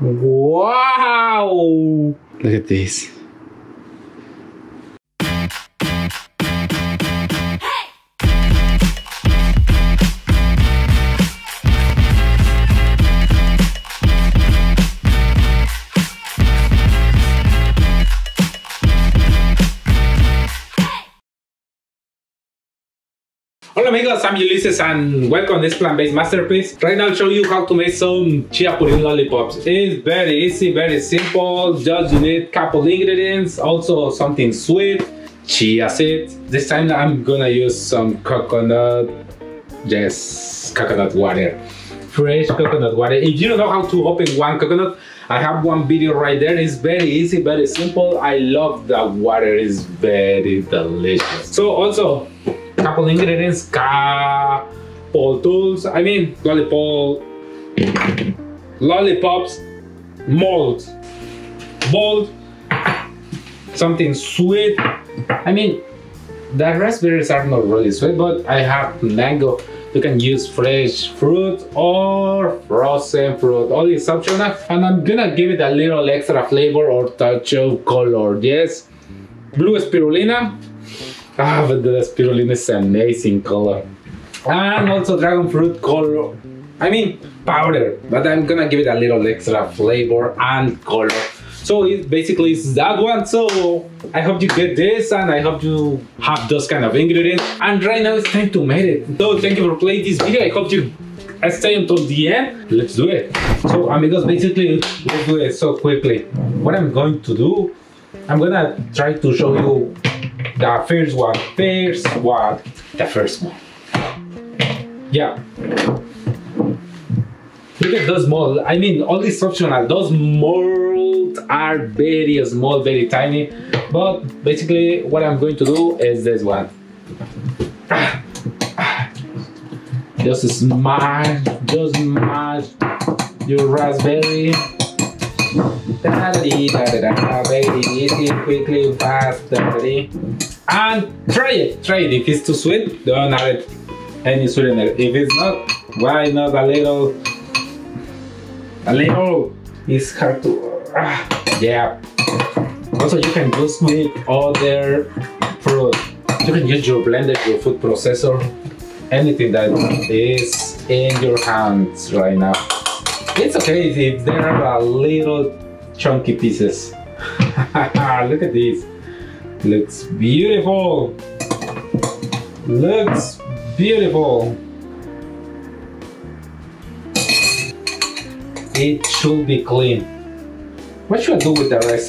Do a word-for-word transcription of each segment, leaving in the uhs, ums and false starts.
Wow! Look at these. Hola amigos, I'm Ulysses and welcome to this plant-based masterpiece. Right now I'll show you how to make some chia pudding lollipops. It's very easy, very simple. Just you need couple ingredients, also something sweet, chia seeds. This time I'm gonna use some coconut, yes, coconut water. Fresh coconut water. If you don't know how to open one coconut, I have one video right there. It's very easy, very simple. I love that water, it's very delicious. So also, couple ingredients, couple tools, I mean lollipop, lollipops, mold, mold, something sweet. I mean, the raspberries are not really sweet, but I have mango. You can use fresh fruit or frozen fruit, all is optional. And I'm gonna give it a little extra flavor or touch of color, yes. Blue spirulina. Ah, but the spirulina is amazing color. And also dragon fruit color, I mean powder, but I'm gonna give it a little extra flavor and color. So it basically is that one. So I hope you get this and I hope you have those kind of ingredients. And right now it's time to make it. So thank you for playing this video. I hope you stay until the end. Let's do it. So amigos, basically let's do it so quickly. What I'm going to do, I'm gonna try to show you the first one, first one, the first one. Yeah. Look at those molds. I mean, all is optional. Those molds are very small, very tiny. But basically, what I'm going to do is this one. Just smash, just smash your raspberry. Da -da -da -da -da. Very easy, quickly, fast, and try it, try it. If it's too sweet, don't add any sweetener. If it's not, why not a little, a little, it's hard to, ah, yeah. Also you can use with other fruit. You can use your blender, your food processor, anything that is in your hands right now. It's okay if there are a little chunky pieces. Look at this. Looks beautiful. Looks beautiful. It should be clean. What should I do with the rest?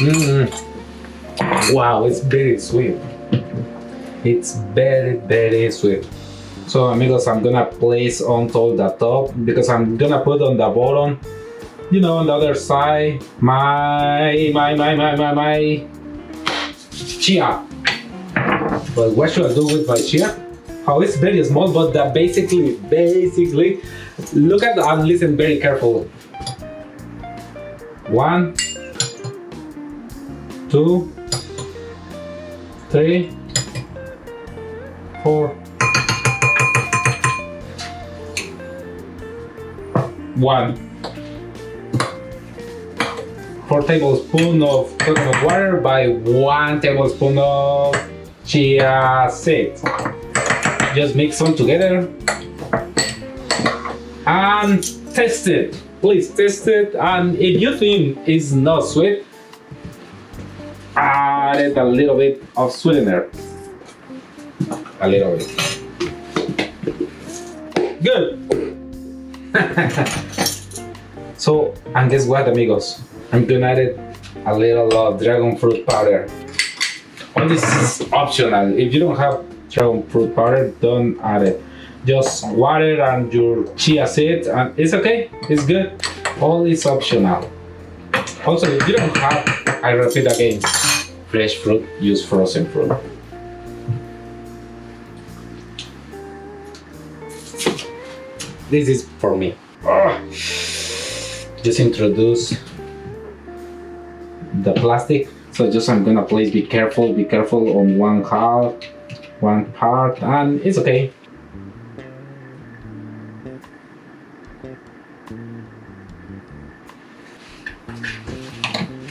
Mm. Wow, it's very sweet. It's very, very sweet. So amigos, I'm gonna place on top the top because I'm gonna put on the bottom, you know, on the other side, my, my, my, my, my, my chia. But what should I do with my chia? How oh, it's very small, but that basically, basically, look at and listen very carefully. One, two, three, four. One. Four tablespoons of coconut water by one tablespoon of chia seeds. Just mix them together and test it. Please test it. And if you think it's not sweet, add it a little bit of sweetener. A little bit. Good. So, and guess what, amigos? I'm gonna add a little of dragon fruit powder. All this is optional. If you don't have dragon fruit powder, don't add it. Just water and your chia seeds, and it's okay, it's good. All is optional. Also, if you don't have, I repeat again, fresh fruit, use frozen fruit. This is for me. Oh. Just introduce the plastic. So just I'm gonna place, be careful, be careful on one half, one part, and it's okay.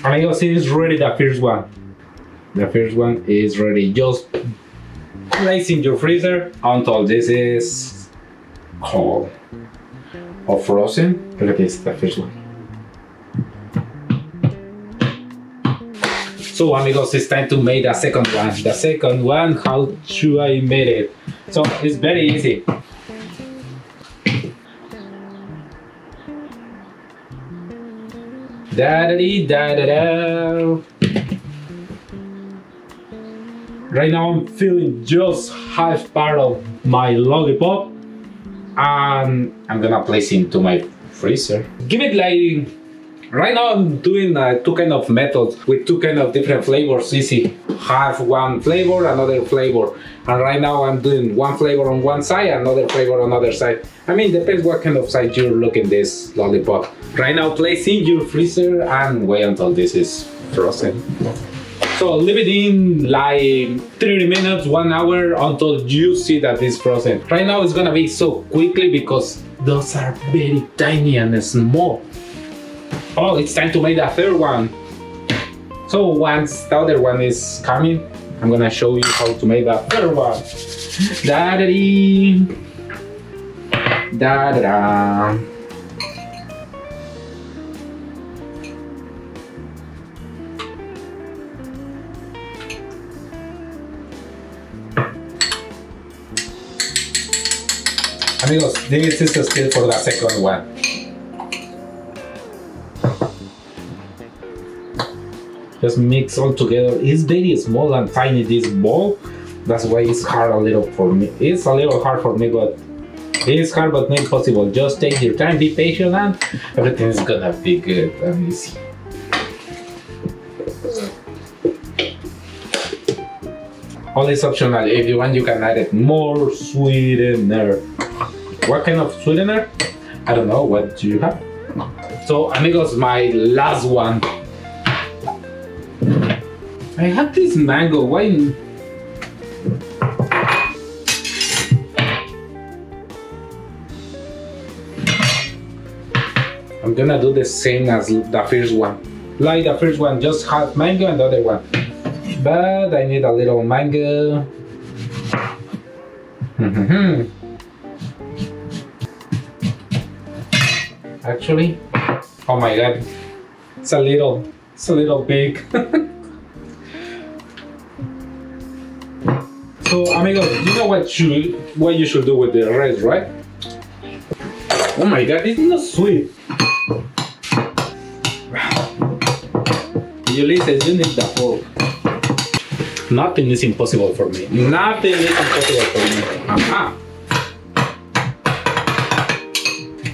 amigos, it is ready, the first one. The first one is ready. Just place in your freezer until this is cold or frozen. Look at this, the first one. So amigos, it's time to make the second one. The second one, how should I make it? So it's very easy. Da da dee, da da da. Right now I'm feeling just half part of my lollipop, and I'm gonna place it into my freezer. Give it like, right now I'm doing uh, two kind of methods with two kind of different flavors, easy. Half one flavor, another flavor. And right now I'm doing one flavor on one side, another flavor on another side. I mean, depends what kind of side you're looking this lollipop. Right now place in your freezer and wait until this is frozen. So leave it in like thirty minutes, one hour until you see that it's frozen. Right now it's gonna be so quickly because those are very tiny and small. Oh, it's time to make the third one. So once the other one is coming, I'm gonna show you how to make the third one. Da da dee. Da da da. Amigos, this is the skill for the second one. Just mix all together. It's very small and tiny, this ball. That's why it's hard a little for me. It's a little hard for me, but it's hard but not impossible. Just take your time, be patient, and everything's gonna be good and easy. All is optional. If you want, you can add it more sweetener. What kind of sweetener? I don't know, what do you have? So amigos, my last one. I have this mango, why? I'm gonna do the same as the first one. Like the first one, just half mango and the other one. But I need a little mango. Mm-hmm. Actually, oh my god, it's a little, it's a little big. So amigos, you know what you, what you should do with the rest, right? Oh my god, it's not sweet. Ulysses, you need the fork. Nothing is impossible for me. Nothing is impossible for me. Aha.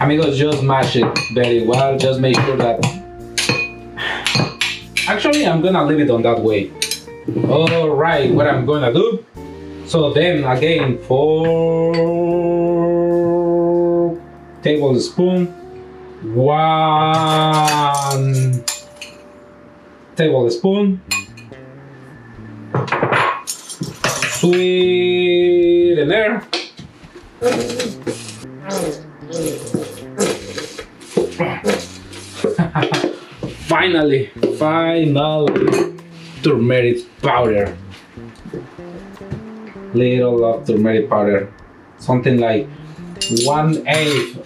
Amigos, just mash it very well, just make sure that... Actually, I'm gonna leave it on that way. Alright, what I'm gonna do... So then, again, four tablespoon, one tablespoon, sweetener. Finally, finally, turmeric powder. Little of turmeric powder, something like one eighth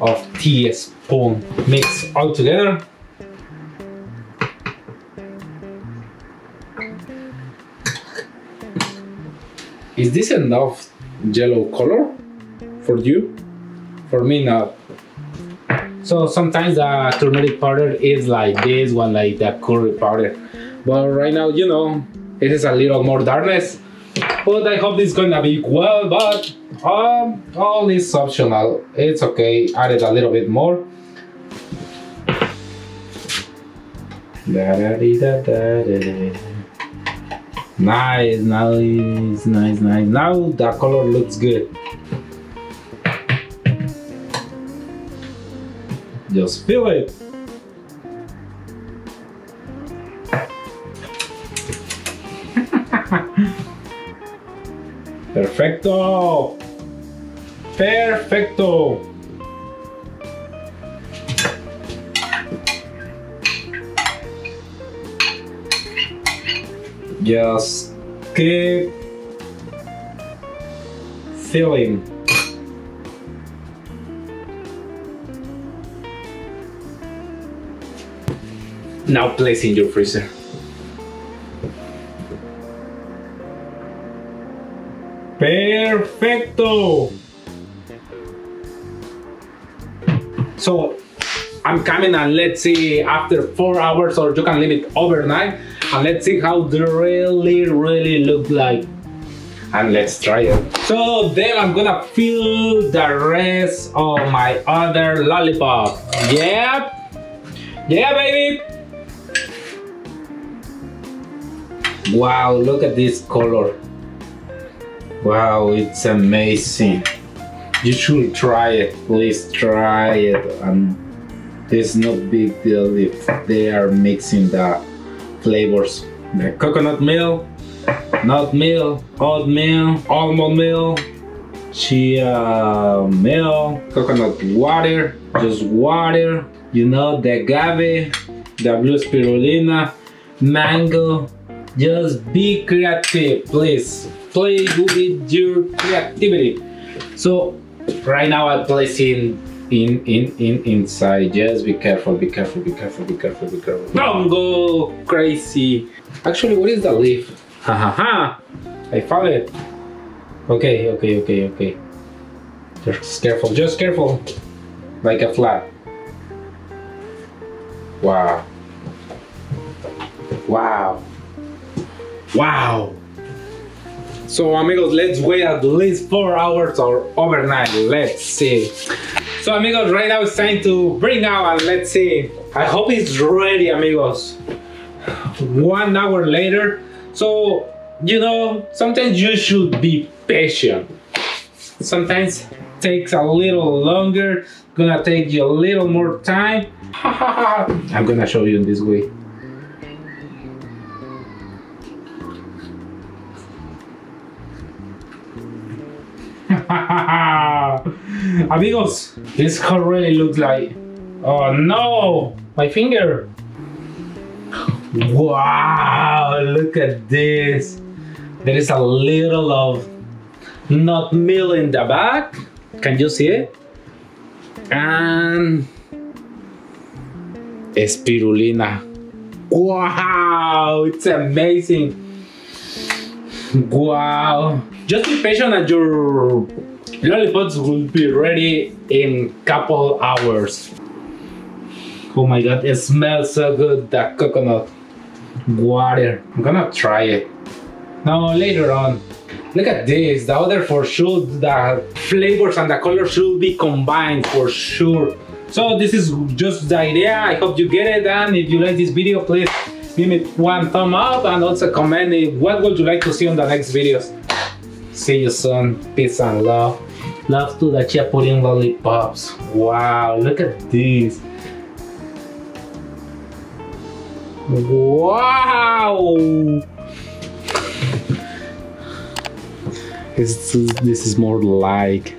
of teaspoon. Mix all together. Is this enough yellow color for you? For me, not. So sometimes the turmeric powder is like this one, like the curry powder. But right now, you know, it is a little more darkness. But I hope this is gonna be well, but um, all is optional. It's okay, added a little bit more. Nice, nice, nice, nice. Now the color looks good. Just feel it. Perfecto! Perfecto! Just keep filling. Now place in your freezer. Perfecto! So, I'm coming and let's see after four hours, or you can leave it overnight, and let's see how they really, really look like. And let's try it. So then I'm gonna fill the rest of my other lollipop. Yep. Yeah, baby. Wow, look at this color. Wow, it's amazing. You should try it, please try it. And there's no big deal if they are mixing the flavors. The coconut milk, nut milk, oatmeal, almond milk, chia milk, coconut water, just water, you know, the agave, the blue spirulina, mango. Just be creative, please. Play with your creativity. So right now I place in in in in inside. Just be careful, be careful, be careful, be careful, be careful. Don't go crazy. Actually, what is the leaf? Ha ha ha! I found it. Okay, okay, okay, okay. Just careful, just careful. Like a flag. Wow. Wow. Wow. So amigos, let's wait at least four hours or overnight. Let's see. So amigos, right now it's time to bring out and let's see. I hope it's ready, amigos. One hour later. So, you know, sometimes you should be patient. Sometimes takes a little longer, gonna take you a little more time. I'm gonna show you in this way. Amigos, this really looks like. Oh no, my finger. Wow, look at this. There is a little of nut milk in the back. Can you see it? And spirulina. Wow, it's amazing. Wow. Just be patient and your lollipops will be ready in couple hours. Oh my god, it smells so good, that coconut water. I'm gonna try it. No, later on. Look at this, the other for sure, the flavors and the color should be combined for sure. So this is just the idea, I hope you get it, and if you like this video, please give me one thumb up and also comment what would you like to see on the next videos. See you soon, peace and love. Love to the chia pudding lollipops. Wow, look at this. Wow! It's, this is more like,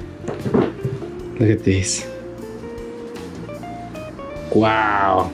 look at this. Wow.